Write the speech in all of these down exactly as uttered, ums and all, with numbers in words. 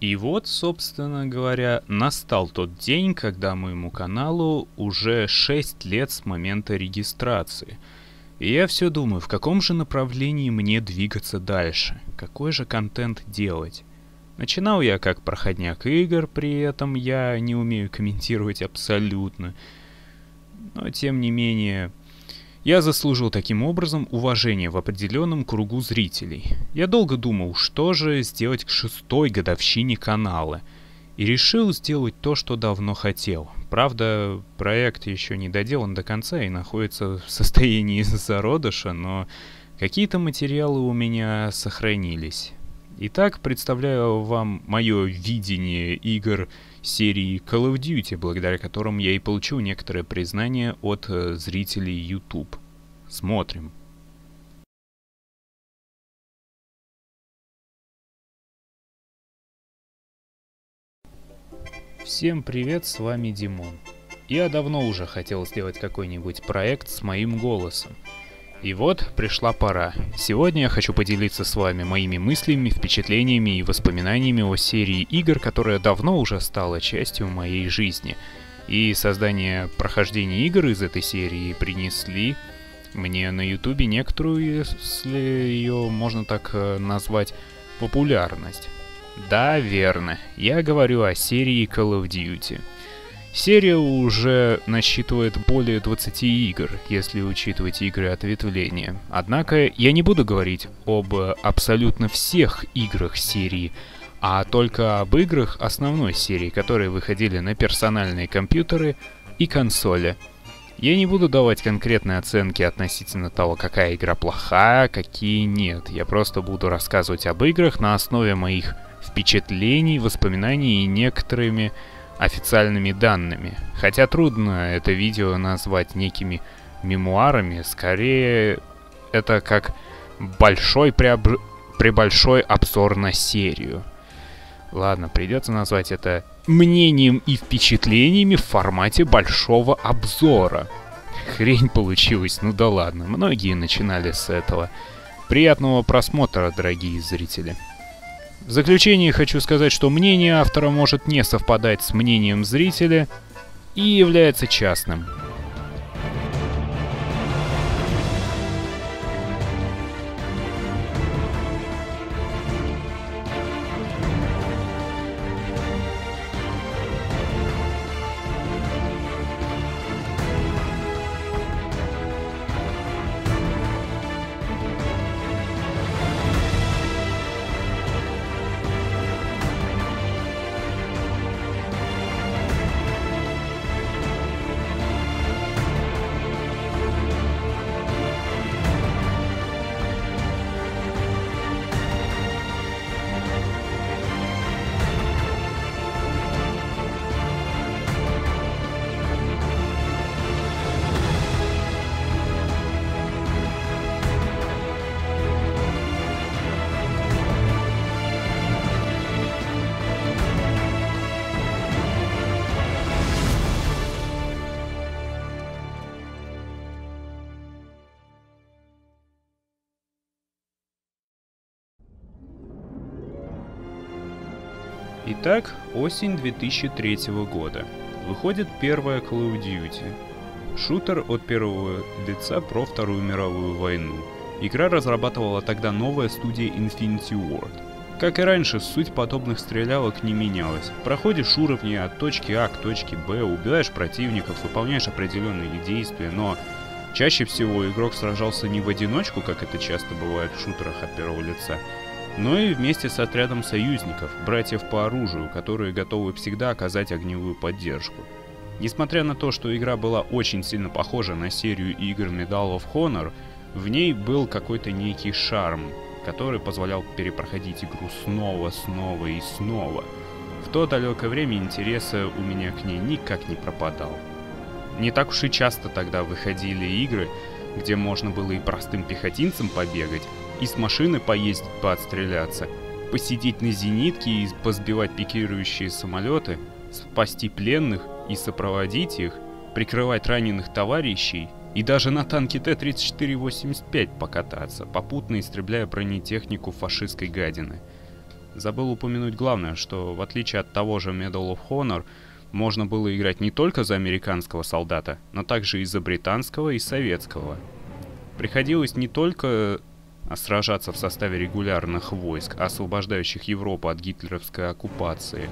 И вот, собственно говоря, настал тот день, когда моему каналу уже шесть лет с момента регистрации. И я все думаю, в каком же направлении мне двигаться дальше, какой же контент делать. Начинал я как проходняк игр, при этом я не умею комментировать абсолютно. Но тем не менее, я заслужил таким образом уважение в определенном кругу зрителей. Я долго думал, что же сделать к шестой годовщине канала. И решил сделать то, что давно хотел. Правда, проект еще не доделан до конца и находится в состоянии зародыша, но какие-то материалы у меня сохранились. Итак, представляю вам мое видение игр серии Call of Duty, благодаря которым я и получил некоторое признание от э, зрителей YouTube. Смотрим. Всем привет, с вами Димон. Я давно уже хотел сделать какой-нибудь проект с моим голосом. И вот пришла пора. Сегодня я хочу поделиться с вами моими мыслями, впечатлениями и воспоминаниями о серии игр, которая давно уже стала частью моей жизни. И создание прохождения игр из этой серии принесли мне на ютубе некоторую, если ее можно так назвать, популярность. Да, верно. Я говорю о серии Call of Duty. Серия уже насчитывает более двадцати игр, если учитывать игры ответвления. Однако я не буду говорить об абсолютно всех играх серии, а только об играх основной серии, которые выходили на персональные компьютеры и консоли. Я не буду давать конкретные оценки относительно того, какая игра плохая, какие нет. Я просто буду рассказывать об играх на основе моих впечатлений, воспоминаний и некоторыми официальными данными. Хотя трудно это видео назвать некими мемуарами, скорее это как большой преобр... пребольшой обзор на серию. Ладно, придется назвать это мнением и впечатлениями в формате большого обзора. Хрень получилась, ну да ладно, многие начинали с этого. Приятного просмотра, дорогие зрители. В заключение хочу сказать, что мнение автора может не совпадать с мнением зрителя и является частным. Итак, осень две тысячи третьего года. Выходит первая Call of Duty. Шутер от первого лица про Вторую мировую войну. Игра разрабатывала тогда новая студия Infinity Ward. Как и раньше, суть подобных стрелялок не менялась. Проходишь уровни от точки А к точке Б, убиваешь противников, выполняешь определенные действия, но чаще всего игрок сражался не в одиночку, как это часто бывает в шутерах от первого лица, но и вместе с отрядом союзников, братьев по оружию, которые готовы всегда оказать огневую поддержку. Несмотря на то, что игра была очень сильно похожа на серию игр Medal of Honor, в ней был какой-то некий шарм, который позволял перепроходить игру снова, снова и снова. В то далекое время интерес у меня к ней никак не пропадал. Не так уж и часто тогда выходили игры, где можно было и простым пехотинцем побегать, и с машины поездить, поотстреляться, посидеть на зенитке и позбивать пикирующие самолеты, спасти пленных и сопроводить их, прикрывать раненых товарищей и даже на танке Т тридцать четыре восемьдесят пять покататься, попутно истребляя бронетехнику фашистской гадины. Забыл упомянуть главное, что в отличие от того же Medal of Honor, можно было играть не только за американского солдата, но также и за британского и советского. Приходилось не только сражаться в составе регулярных войск, освобождающих Европу от гитлеровской оккупации,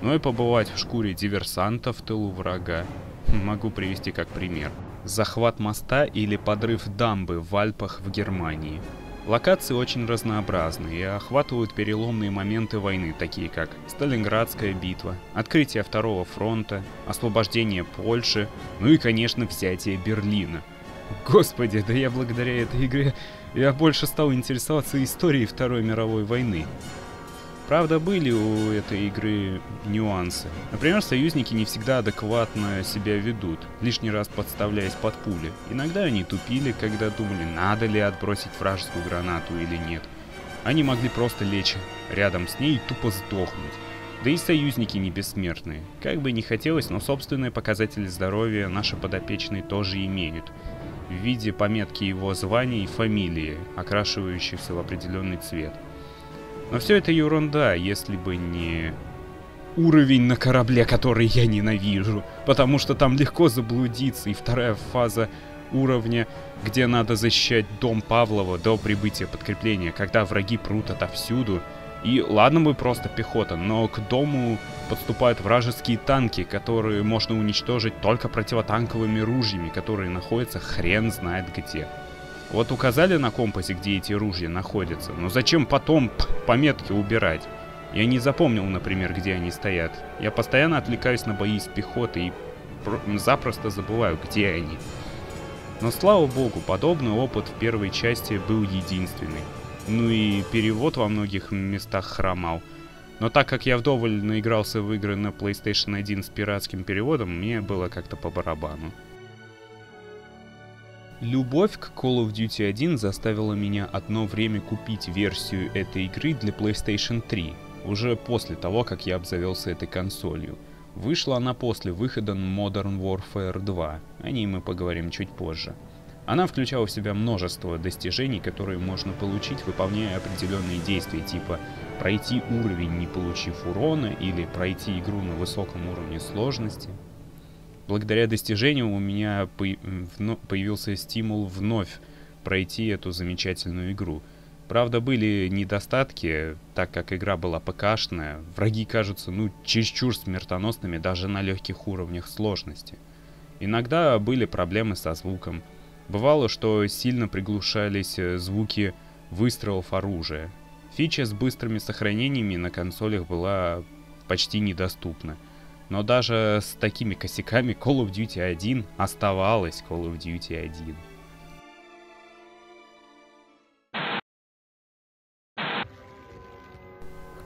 но и побывать в шкуре диверсантов в тылу врага. Могу привести как пример. Захват моста или подрыв дамбы в Альпах в Германии. Локации очень разнообразны и охватывают переломные моменты войны, такие как Сталинградская битва, открытие Второго фронта, освобождение Польши, ну и, конечно, взятие Берлина. Господи, да я благодаря этой игре я больше стал интересоваться историей Второй мировой войны. Правда, были у этой игры нюансы. Например, союзники не всегда адекватно себя ведут, лишний раз подставляясь под пули. Иногда они тупили, когда думали, надо ли отбросить вражескую гранату или нет. Они могли просто лечь рядом с ней и тупо сдохнуть. Да и союзники не бессмертные. Как бы ни хотелось, но собственные показатели здоровья наши подопечные тоже имеют. В виде пометки его звания и фамилии, окрашивающихся в определенный цвет. Но все это ерунда, если бы не уровень на корабле, который я ненавижу, потому что там легко заблудиться, и вторая фаза уровня, где надо защищать дом Павлова до прибытия подкрепления, когда враги прут отовсюду, и ладно бы просто пехота, но к дому подступают вражеские танки, которые можно уничтожить только противотанковыми ружьями, которые находятся хрен знает где. Вот указали на компасе, где эти ружья находятся, но зачем потом пометки убирать? Я не запомнил, например, где они стоят. Я постоянно отвлекаюсь на бои с пехотой и запросто забываю, где они. Но слава богу, подобный опыт в первой части был единственный. Ну и перевод во многих местах хромал. Но так как я вдоволь наигрался в игры на PlayStation один с пиратским переводом, мне было как-то по барабану. Любовь к Call of Duty один заставила меня одно время купить версию этой игры для PlayStation три, уже после того, как я обзавелся этой консолью. Вышла она после выхода Modern Warfare два, о ней мы поговорим чуть позже. Она включала в себя множество достижений, которые можно получить, выполняя определенные действия, типа пройти уровень, не получив урона, или пройти игру на высоком уровне сложности. Благодаря достижению у меня появился стимул вновь пройти эту замечательную игру. Правда, были недостатки, так как игра была ПКшная, враги кажутся ну чересчур смертоносными даже на легких уровнях сложности. Иногда были проблемы со звуком. Бывало, что сильно приглушались звуки выстрелов оружия. Фича с быстрыми сохранениями на консолях была почти недоступна. Но даже с такими косяками Call of Duty один оставалась Call of Duty один.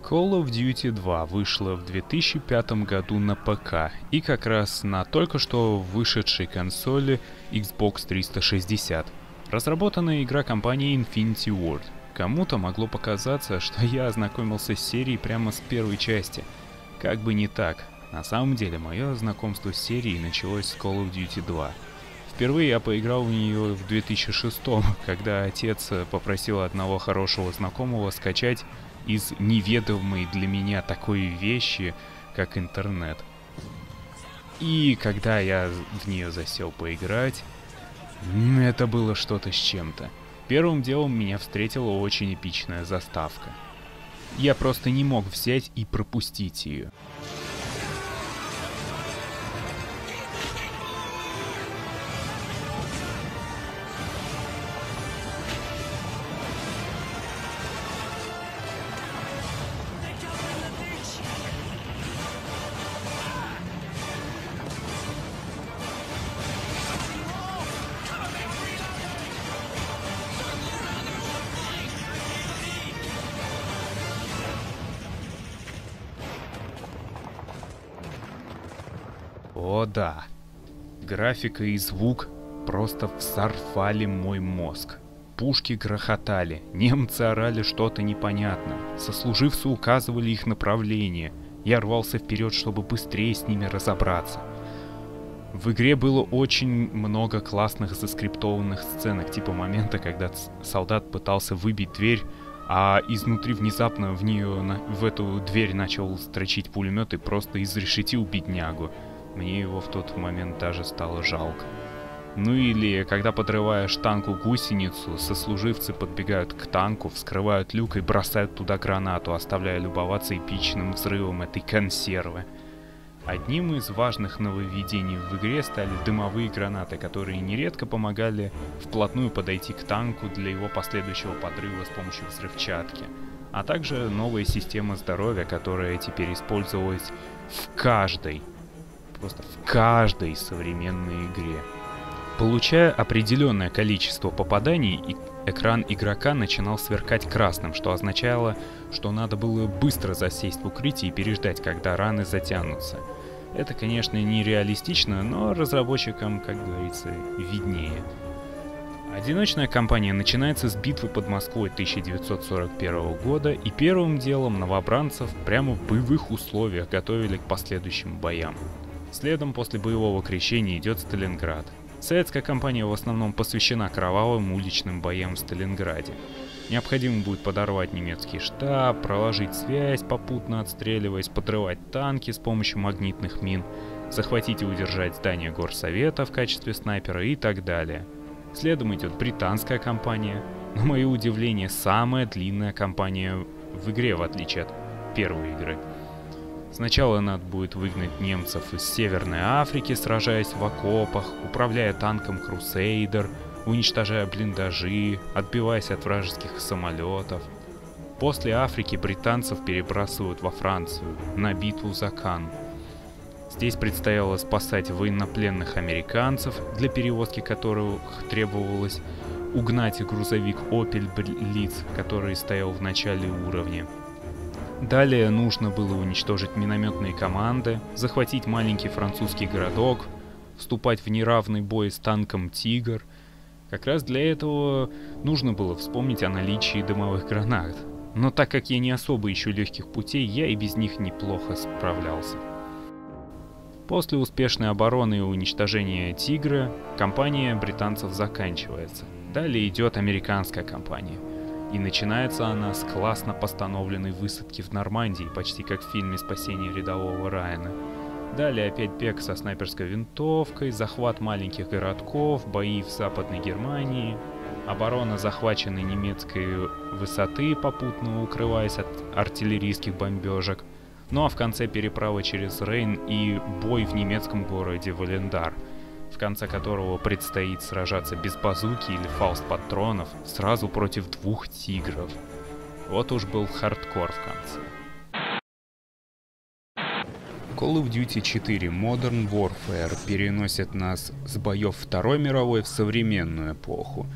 Call of Duty два вышла в две тысячи пятом году на ПК и как раз на только что вышедшей консоли Xbox триста шестьдесят. Разработанная игра компании Infinity Ward. Кому-то могло показаться, что я ознакомился с серией прямо с первой части. Как бы не так. На самом деле, мое знакомство с серией началось с Call of Duty два. Впервые я поиграл в нее в две тысячи шестом, когда отец попросил одного хорошего знакомого скачать из неведомой для меня такой вещи, как интернет. И когда я в нее засел поиграть, это было что-то с чем-то. Первым делом меня встретила очень эпичная заставка. Я просто не мог взять и пропустить ее. О да, графика и звук просто взорвали мой мозг. Пушки грохотали, немцы орали что-то непонятное, сослуживцы указывали их направление. Я рвался вперед, чтобы быстрее с ними разобраться. В игре было очень много классных заскриптованных сценок, типа момента, когда солдат пытался выбить дверь, а изнутри внезапно в нее, в эту дверь начал строчить пулемет и просто изрешетил беднягу. Мне его в тот момент даже стало жалко. Ну или, когда подрываешь танку гусеницу, сослуживцы подбегают к танку, вскрывают люк и бросают туда гранату, оставляя любоваться эпичным взрывом этой консервы. Одним из важных нововведений в игре стали дымовые гранаты, которые нередко помогали вплотную подойти к танку для его последующего подрыва с помощью взрывчатки. А также новая система здоровья, которая теперь использовалась в каждой, просто в каждой современной игре. Получая определенное количество попаданий, экран игрока начинал сверкать красным, что означало, что надо было быстро засесть в укрытие и переждать, когда раны затянутся. Это, конечно, нереалистично, но разработчикам, как говорится, виднее. Одиночная кампания начинается с битвы под Москвой тысяча девятьсот сорок первого года, и первым делом новобранцев прямо в боевых условиях готовили к последующим боям. Следом после боевого крещения идет Сталинград. Советская кампания в основном посвящена кровавым уличным боям в Сталинграде. Необходимо будет подорвать немецкий штаб, проложить связь, попутно отстреливаясь, подрывать танки с помощью магнитных мин, захватить и удержать здание горсовета в качестве снайпера и так далее. Следом идет британская кампания. На мое удивление, самая длинная кампания в игре, в отличие от первой игры. Сначала надо будет выгнать немцев из Северной Африки, сражаясь в окопах, управляя танком Крусейдер, уничтожая блиндажи, отбиваясь от вражеских самолетов. После Африки британцев перебрасывают во Францию, на битву за Кан. Здесь предстояло спасать военнопленных американцев, для перевозки которых требовалось угнать грузовик Opel Blitz, который стоял в начале уровня. Далее нужно было уничтожить минометные команды, захватить маленький французский городок, вступать в неравный бой с танком «Тигр». Как раз для этого нужно было вспомнить о наличии дымовых гранат. Но так как я не особо ищу легких путей, я и без них неплохо справлялся. После успешной обороны и уничтожения «Тигра» кампания британцев заканчивается. Далее идет американская кампания. И начинается она с классно постановленной высадки в Нормандии, почти как в фильме «Спасение рядового Райана». Далее опять бег со снайперской винтовкой, захват маленьких городков, бои в Западной Германии, оборона захваченной немецкой высоты, попутно укрываясь от артиллерийских бомбежек, ну а в конце переправа через Рейн и бой в немецком городе Валендар, в конце которого предстоит сражаться без базуки или фауст-патронов сразу против двух тигров. Вот уж был хардкор в конце. Call of Duty четыре Modern Warfare переносит нас с боев Второй мировой в современную эпоху.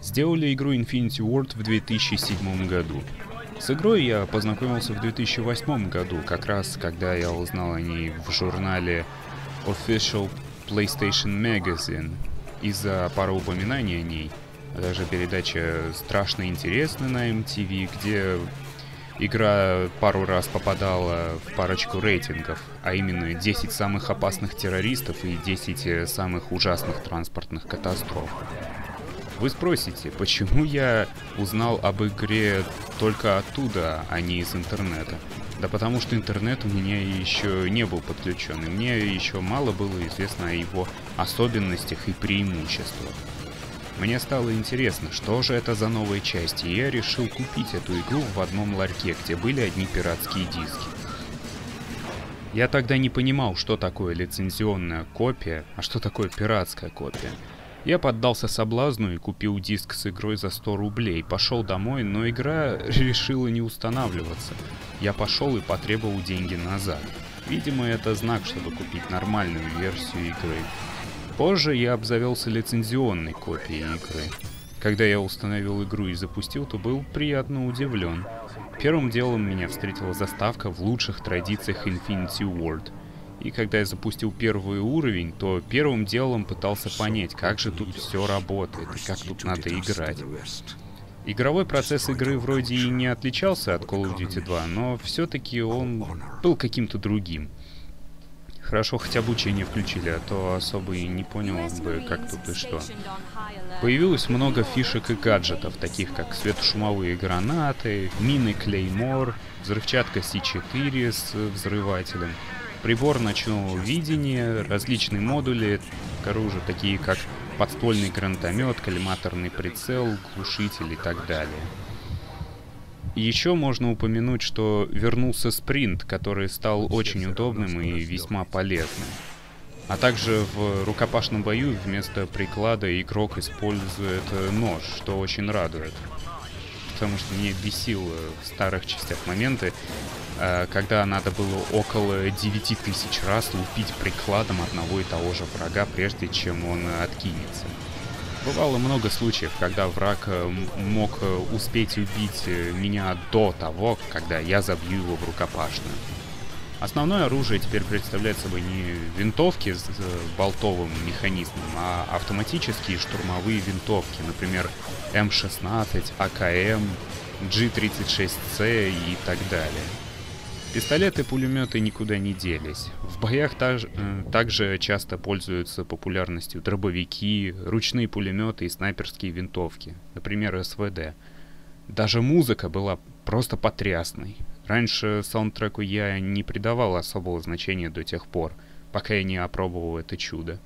Сделали игру Infinity Ward в две тысячи седьмом году. С игрой я познакомился в две тысячи восьмом году, как раз когда я узнал о ней в журнале Official PlayStation Magazine. Из-за пары упоминаний о ней, а даже передача «Страшно интересно» на эм ти ви, где игра пару раз попадала в парочку рейтингов, а именно десять самых опасных террористов и десять самых ужасных транспортных катастроф. Вы спросите, почему я узнал об игре только оттуда, а не из интернета? Да потому что интернет у меня еще не был подключен, и мне еще мало было известно о его особенностях и преимуществах. Мне стало интересно, что же это за новая часть, и я решил купить эту игру в одном ларьке, где были одни пиратские диски. Я тогда не понимал, что такое лицензионная копия, а что такое пиратская копия. Я поддался соблазну и купил диск с игрой за сто рублей, пошел домой, но игра решила не устанавливаться. Я пошел и потребовал деньги назад. Видимо, это знак, чтобы купить нормальную версию игры. Позже я обзавелся лицензионной копией игры. Когда я установил игру и запустил, то был приятно удивлен. Первым делом меня встретила заставка в лучших традициях Infinity Ward. И когда я запустил первый уровень, то первым делом пытался понять, как же тут все работает и как тут надо играть. Игровой процесс игры вроде и не отличался от Call of Duty два, но все-таки он был каким-то другим. Хорошо, хотя бы учение включили, а то особо и не понял бы, как тут и что. Появилось много фишек и гаджетов, таких как светошумовые гранаты, мины Клеймор, взрывчатка С четыре с взрывателем, прибор ночного видения, различные модули к оружию, такие как подствольный гранатомет, коллиматорный прицел, глушитель и так далее. Еще можно упомянуть, что вернулся спринт, который стал очень удобным и весьма полезным. А также в рукопашном бою вместо приклада игрок использует нож, что очень радует. Потому что мне бесило в старых частях моменты, когда надо было около девяти тысяч раз лупить прикладом одного и того же врага, прежде чем он откинется. Бывало много случаев, когда враг мог успеть убить меня до того, когда я забью его в рукопашную. Основное оружие теперь представляет собой не винтовки с болтовым механизмом, а автоматические штурмовые винтовки, например, М шестнадцать, А К М, Джи тридцать шесть С и так далее. Пистолеты и пулеметы никуда не делись. В боях таж, э, также часто пользуются популярностью дробовики, ручные пулеметы и снайперские винтовки, например, С В Д. Даже музыка была просто потрясной. Раньше саундтреку я не придавал особого значения до тех пор, пока я не опробовал это чудо.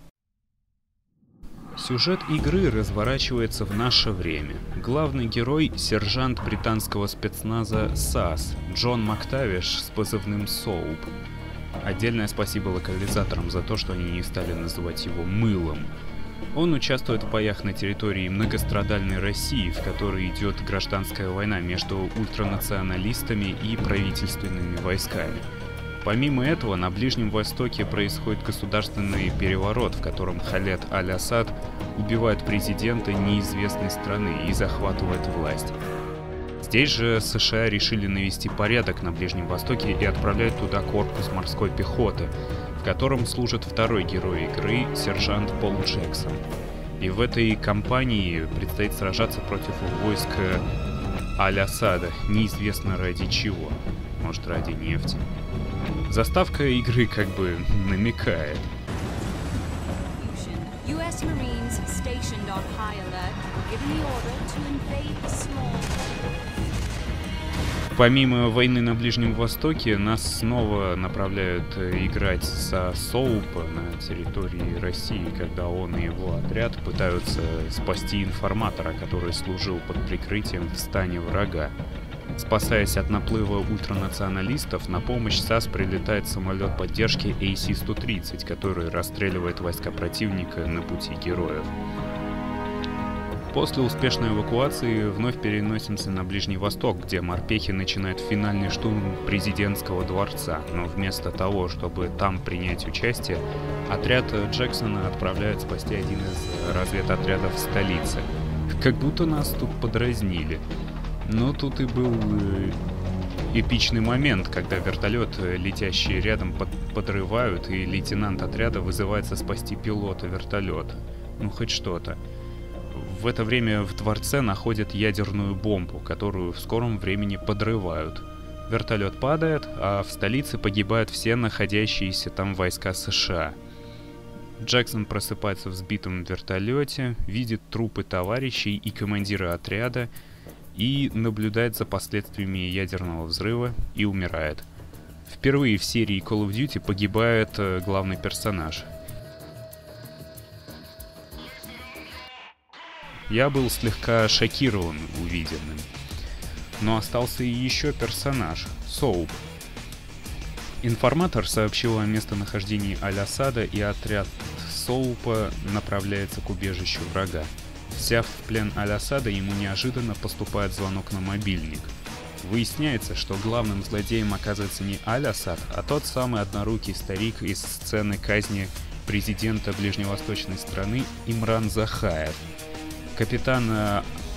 Сюжет игры разворачивается в наше время. Главный герой — сержант британского спецназа САС Джон Мактавиш с позывным Соуп. Отдельное спасибо локализаторам за то, что они не стали называть его мылом. Он участвует в боях на территории многострадальной России, в которой идет гражданская война между ультранационалистами и правительственными войсками. Помимо этого, на Ближнем Востоке происходит государственный переворот, в котором Халет Аль-Асад убивает президента неизвестной страны и захватывает власть. Здесь же С Ш А решили навести порядок на Ближнем Востоке и отправляют туда корпус морской пехоты, в котором служит второй герой игры, сержант Пол Джексон. И в этой кампании предстоит сражаться против войск Аль-Асада, неизвестно ради чего, может, ради нефти. Заставка игры как бы намекает. Помимо войны на Ближнем Востоке, нас снова направляют играть со Соупа на территории России, когда он и его отряд пытаются спасти информатора, который служил под прикрытием в стане врага. Спасаясь от наплыва ультранационалистов, на помощь САС прилетает самолет поддержки А С сто тридцать, который расстреливает войска противника на пути героев. После успешной эвакуации вновь переносимся на Ближний Восток, где морпехи начинают финальный штурм президентского дворца, но вместо того, чтобы там принять участие, отряд Джексона отправляет спасти один из разведотрядов столицы. Как будто нас тут подразнили. Но тут и был эпичный момент, когда вертолет, летящий рядом, подрывают, и лейтенант отряда вызывается спасти пилота вертолета. Ну хоть что-то. В это время в дворце находят ядерную бомбу, которую в скором времени подрывают. Вертолет падает, а в столице погибают все находящиеся там войска С Ш А. Джексон просыпается в сбитом вертолете, видит трупы товарищей и командира отряда, и наблюдает за последствиями ядерного взрыва и умирает. Впервые в серии Call of Duty погибает главный персонаж. Я был слегка шокирован увиденным. Но остался и еще персонаж — Соуп. Информатор сообщил о местонахождении Аль-Асада, и отряд Соупа направляется к убежищу врага. Взяв в плен Аль-Асада, ему неожиданно поступает звонок на мобильник. Выясняется, что главным злодеем оказывается не Аль-Асад, а тот самый однорукий старик из сцены казни президента ближневосточной страны Имран Захаев. Капитан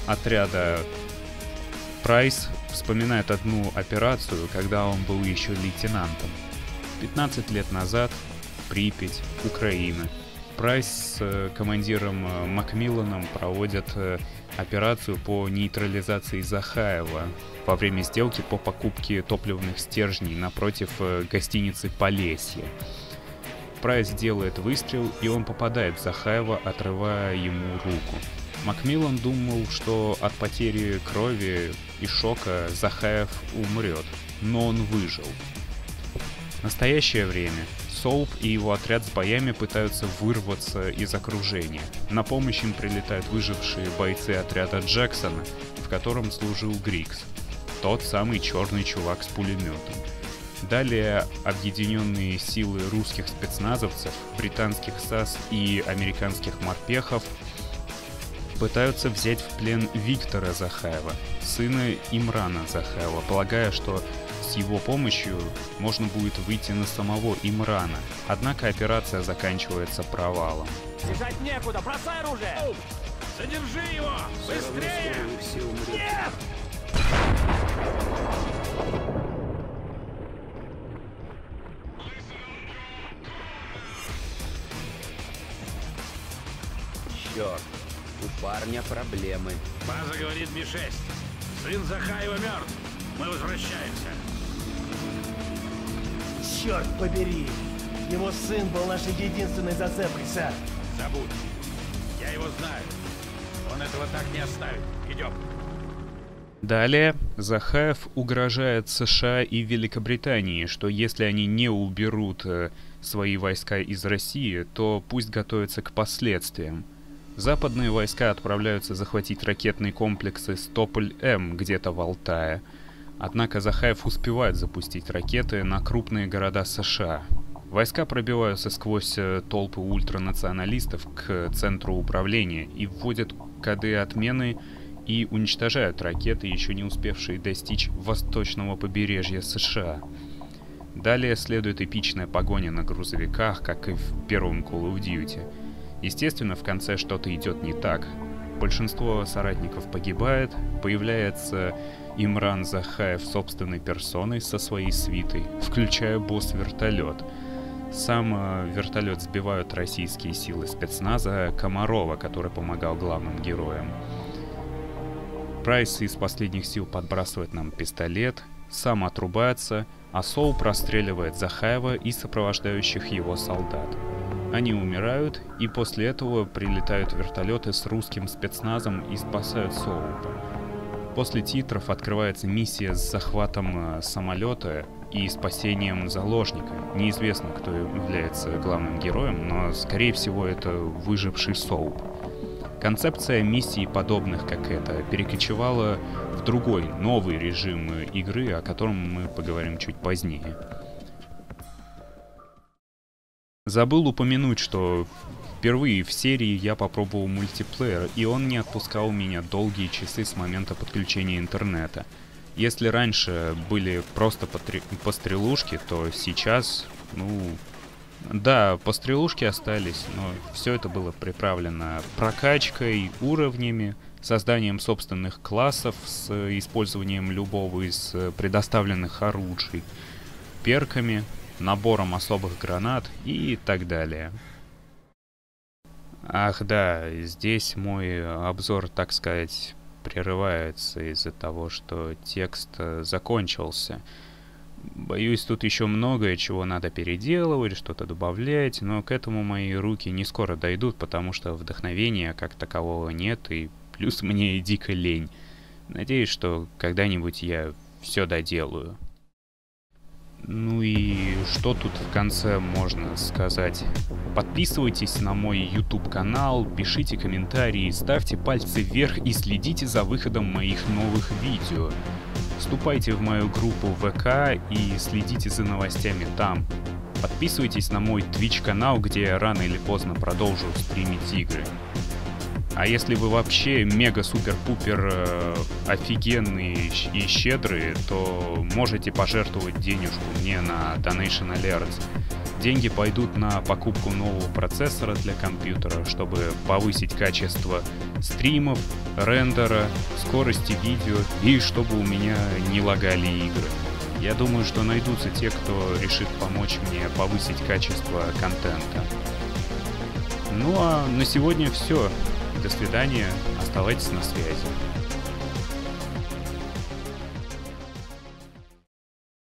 отряда Прайс вспоминает одну операцию, когда он был еще лейтенантом. пятнадцать лет назад, Припять, Украина. Прайс с командиром Макмилланом проводят операцию по нейтрализации Захаева во время сделки по покупке топливных стержней напротив гостиницы «Полесье». Прайс делает выстрел, и он попадает в Захаева, отрывая ему руку. Макмиллан думал, что от потери крови и шока Захаев умрет, но он выжил. В настоящее время Соуп и его отряд с боями пытаются вырваться из окружения. На помощь им прилетают выжившие бойцы отряда Джексона, в котором служил Грикс, тот самый черный чувак с пулеметом. Далее объединенные силы русских спецназовцев, британских САС и американских морпехов пытаются взять в плен Виктора Захаева, сына Имрана Захаева, полагая, что с его помощью можно будет выйти на самого Имрана. Однако операция заканчивается провалом. Бежать некуда, бросай оружие! Задержи его! Быстрее! Нет! Черт, у парня проблемы. База говорит Ми шесть. Сын Захаева мертв. Мы возвращаемся. Черт побери! Его сын был нашей единственной зацепкой, сэр. Забудь. Я его знаю. Он этого так не оставит. Идем. Далее Захаев угрожает США и Великобритании, что если они не уберут свои войска из России, то пусть готовятся к последствиям. Западные войска отправляются захватить ракетные комплексы с Тополь-М где-то в Алтае. Однако Захаев успевает запустить ракеты на крупные города США. Войска пробиваются сквозь толпы ультранационалистов к центру управления и вводят коды отмены и уничтожают ракеты, еще не успевшие достичь восточного побережья США. Далее следует эпичная погоня на грузовиках, как и в первом Call of Duty. Естественно, в конце что-то идет не так. Большинство соратников погибает, появляется Имран Захаев собственной персоной со своей свитой, включая босс-вертолет. Сам вертолет сбивают российские силы спецназа Комарова, который помогал главным героям. Прайс из последних сил подбрасывает нам пистолет, сам отрубается, а Соуп простреливает Захаева и сопровождающих его солдат. Они умирают, и после этого прилетают вертолеты с русским спецназом и спасают Соупа. После титров открывается миссия с захватом самолета и спасением заложника. Неизвестно, кто является главным героем, но, скорее всего, это выживший Соуп. Концепция миссий, подобных как эта, перекочевала в другой, новый режим игры, о котором мы поговорим чуть позднее. Забыл упомянуть, что впервые в серии я попробовал мультиплеер, и он не отпускал меня долгие часы с момента подключения интернета. Если раньше были просто пострелушки, то сейчас, ну... Да, пострелушки остались, но все это было приправлено прокачкой, уровнями, созданием собственных классов с использованием любого из предоставленных оружий, перками, набором особых гранат и так далее. Ах да, здесь мой обзор, так сказать, прерывается из-за того, что текст закончился. Боюсь, тут еще многое чего надо переделывать, что-то добавлять, но к этому мои руки не скоро дойдут, потому что вдохновения как такового нет, и плюс мне и дико лень. Надеюсь, что когда-нибудь я все доделаю. Ну и что тут в конце можно сказать? Подписывайтесь на мой YouTube канал, пишите комментарии, ставьте пальцы вверх и следите за выходом моих новых видео. Вступайте в мою группу ВК и следите за новостями там. Подписывайтесь на мой Twitch канал, где я рано или поздно продолжу стримить игры. А если вы вообще мега-супер-пупер э, офигенные и щедрые, то можете пожертвовать денежку мне на Donation Alerts. Деньги пойдут на покупку нового процессора для компьютера, чтобы повысить качество стримов, рендера, скорости видео и чтобы у меня не лагали игры. Я думаю, что найдутся те, кто решит помочь мне повысить качество контента. Ну а на сегодня все. До свидания, оставайтесь на связи.